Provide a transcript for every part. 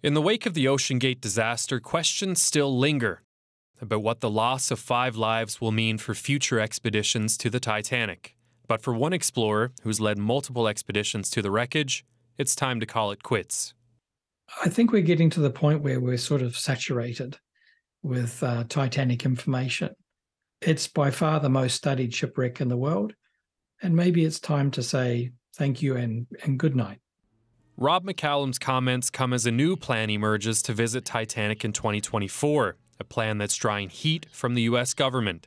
In the wake of the OceanGate disaster, questions still linger about what the loss of 5 lives will mean for future expeditions to the Titanic. But for one explorer who's led multiple expeditions to the wreckage, it's time to call it quits. I think we're getting to the point where we're sort of saturated with Titanic information. It's by far the most studied shipwreck in the world, and maybe it's time to say thank you and good night. Rob McCallum's comments come as a new plan emerges to visit Titanic in 2024, a plan that's drawing heat from the U.S. government.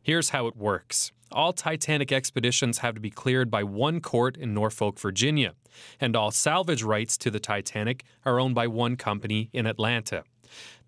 Here's how it works. All Titanic expeditions have to be cleared by one court in Norfolk, Virginia, and all salvage rights to the Titanic are owned by one company in Atlanta.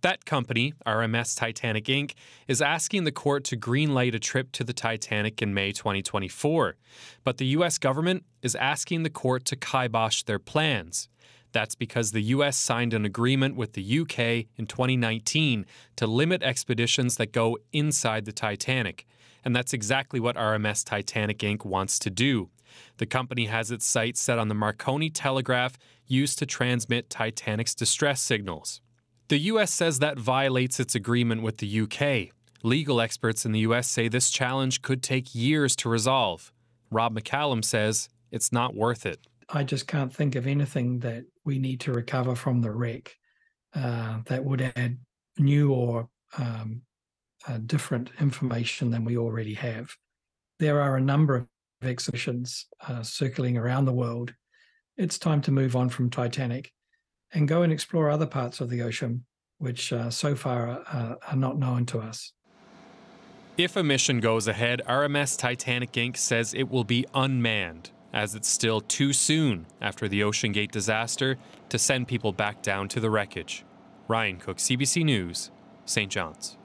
That company, RMS Titanic Inc., is asking the court to greenlight a trip to the Titanic in May 2024. But the U.S. government is asking the court to kibosh their plans. That's because the U.S. signed an agreement with the U.K. in 2019 to limit expeditions that go inside the Titanic. And that's exactly what RMS Titanic Inc. wants to do. The company has its sights set on the Marconi telegraph used to transmit Titanic's distress signals. The U.S. says that violates its agreement with the U.K. Legal experts in the U.S. say this challenge could take years to resolve. Rob McCallum says it's not worth it. I just can't think of anything that we need to recover from the wreck that would add new or different information than we already have. There are a number of exhibitions circling around the world. It's time to move on from Titanic and go and explore other parts of the ocean, which so far are not known to us. If a mission goes ahead, RMS Titanic Inc. says it will be unmanned, as it's still too soon after the OceanGate disaster to send people back down to the wreckage. Ryan Cook, CBC News, St. John's.